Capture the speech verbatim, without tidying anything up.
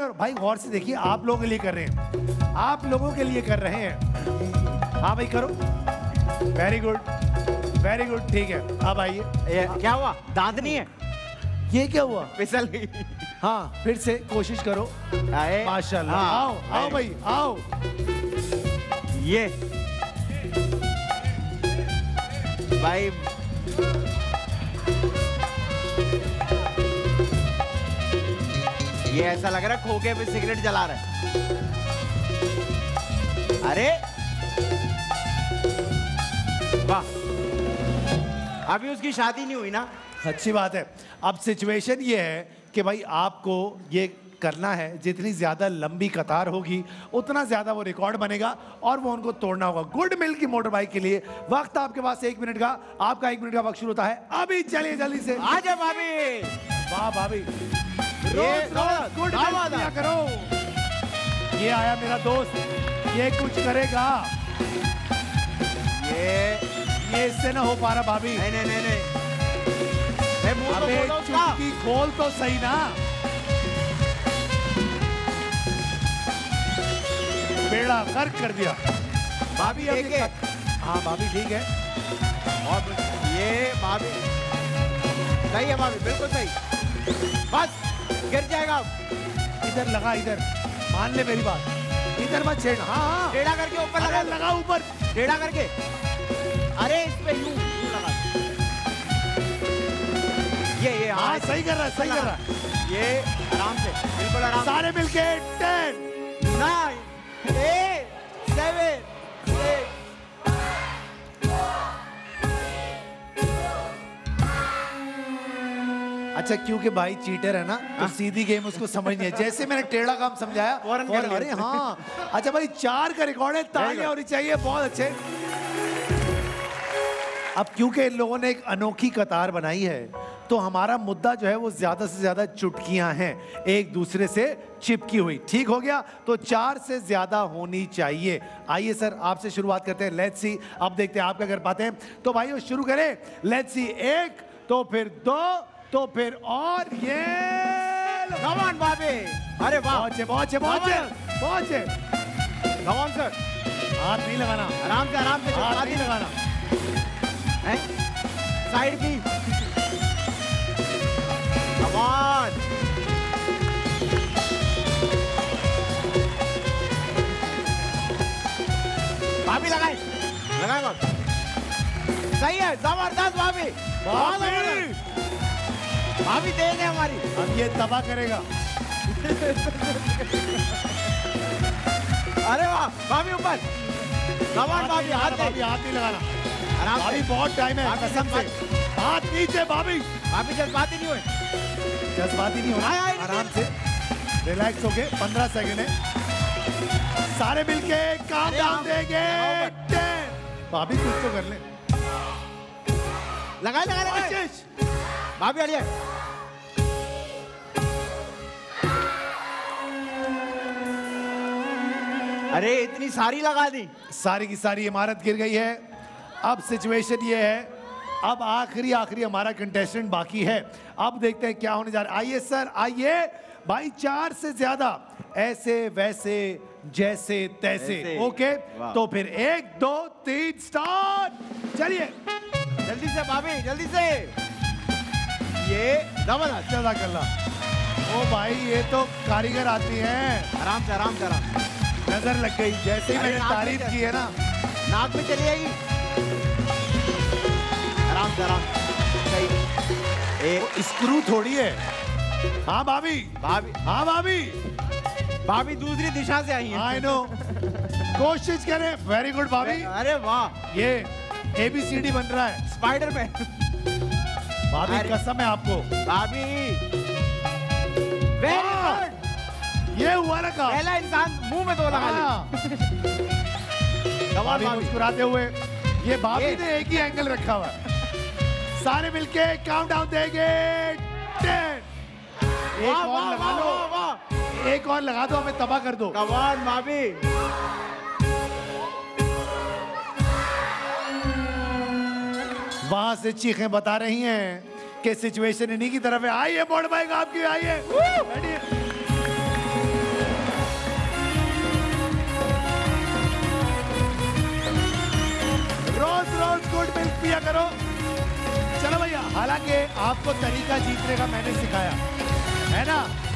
और भाई गौर से देखिए, आप लोगों के लिए कर रहे हैं, आप लोगों के लिए कर रहे हैं। हाँ भाई करो, वेरी गुड वेरी गुड, ठीक है। अब आइए, क्या हुआ, दाद नहीं है, ये क्या हुआ, फिसल गई। हाँ फिर से कोशिश करो, माशाल्लाह। आओ आओ भाई आओ, ये भाई ये ऐसा लग रहा है खोके पे सिगरेट जला रहा है। अरे वाह, अभी उसकी शादी नहीं हुई ना। अच्छी बात है। अब सिचुएशन ये है कि भाई आपको ये करना है, जितनी ज़्यादा लंबी कतार होगी उतना ज़्यादा वो रिकॉर्ड बनेगा और वो उनको तोड़ना होगा। गुड मिल की मोटर बाइक के लिए वक्त आपके पास एक मिनट का, आपका एक मिनट का वक्त शुरू होता है अभी। चलिए जल्दी से आ जाओ भाभी। वाह भाभी, रोज रोज गुड मिल करो। ये आया मेरा दोस्त, ये कुछ करेगा, ये ये इससे ना हो पा रहा भाभी। नहीं नहीं नहीं नहीं, अबे चुटकी खोल तो सही ना। बेड़ा गर्क कर दिया भाभी। हाँ भाभी ठीक है, और ये भाभी सही है भाभी, बिल्कुल सही। बस गिर जाएगा, इधर लगा, इधर मान ले मेरी बात, इधर मत छेड़। हाँ हाँ टेढ़ा करके ऊपर लगा, लगा ऊपर टेढ़ा करके। अरे इस पे यूं लगा, ये ये हाँ सही कर रहा है, सही कर रहा है, ये आराम से, बिल्कुल आराम। सारे मिलके ten nine Eight, seven, six, five, four, three, two, अच्छा क्योंकि भाई चीटर है ना, तो सीधी गेम उसको समझ नहीं है। जैसे मैंने टेढ़ा काम समझाया और अरे हाँ। अच्छा भाई चार का रिकॉर्ड है, तालियां होनी चाहिए, बहुत अच्छे। अब क्योंकि इन लोगों ने एक अनोखी कतार बनाई है, तो हमारा मुद्दा जो है वो ज्यादा से ज्यादा चुटकियां हैं एक दूसरे से चिपकी हुई। ठीक हो गया, तो चार से ज्यादा होनी चाहिए। आइए सर आपसे शुरुआत करते हैं, लेट्स सी। अब देखते हैं आप क्या कर पाते हैं। तो भाई वो शुरू करें, लेट्स सी। एक, तो फिर दो, तो फिर और ये भगवान बाबे। अरे पहुंचे पहुंचे पहुंचे पहुंचे भगवान सर। हाथ नहीं लगाना, आराम से आराम से, हाथ नहीं लगाना, साइड की on भाभी लगाए लगाए बात सही है, जबरदस्त भाभी, बहुत भाभी देंगे हमारी। अब ये तबाह करेगा। अरे वाह भाभी ऊपर, जबरदस्त भाभी, हाथ भाभी, हाथ नहीं लगाना, आराम भाभी, बहुत टाइम है कसम से। हाथ नीचे भाभी, भाभी जज्बाती नहीं हुए, जज्बाती नहीं होना, आराम से रिलैक्स होके पंद्रह सेकेंड है। सारे मिलके काम डाल देंगे। भाभी कुछ तो कर ले, लगाए लगाए भाभी। अड़िए अरे इतनी सारी लगा दी, सारी की सारी इमारत गिर गई है। अब सिचुएशन ये है, अब आखिरी आखिरी हमारा कंटेस्टेंट बाकी है। अब देखते हैं क्या होने जा रहा है। आइए सर आइए भाई, चार से ज्यादा ऐसे वैसे जैसे तैसे। ओके, तो फिर एक दो तीन स्टार्ट। चलिए जल्दी से भाभी, जल्दी से। ये जबरदस्त चला कल्ला। ओ भाई ये तो कारीगर आती है। आराम से आराम से आराम, नजर लग गई। जैसे मैंने तारीफ की है ना, नाक में चली जाएगी। आराम से आराम, सही। स्क्रू थोड़ी है। हाँ भाभी भाभी, हाँ भाभी भाभी दूसरी दिशा से आई है। आई नो, कोशिश करें। वेरी गुड भाभी, अरे वाह, ये एबीसीडी बन रहा है, स्पाइडर मैन। भाभी कसम है आपको भाभी, वेरी गुड। ये हुआ ना काम, पहला इंसान मुंह में दो लगा लिया। भाभी मुस्कुराते हुए, ये भाभी ने एक ही एंगल रखा हुआ है। सारे मिलके काउंटडाउन देंगे टेन। एक वाँ, और वाँ, लगा लो, वाँ, वाँ। एक और लगा दो, हमें तबाह कर दो। कमान भाभी, वहां से चीखें बता रही हैं कि सिचुएशन इन्हीं की तरफ है। आइए मोड़ भाई आपकी, आइए। मत पिया करो। चलो भैया, हालांकि आपको तरीका जीतने का मैंने सिखाया है ना।